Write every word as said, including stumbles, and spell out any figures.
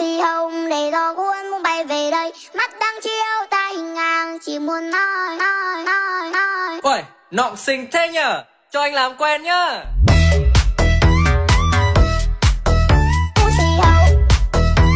xì hồng để gió cuốn muốn bay về đây, mắt đang chiếu ta hình ngang chỉ muốn nói nói nói nói. Uầy, nọng xinh thế nhở, cho anh làm quen nhá.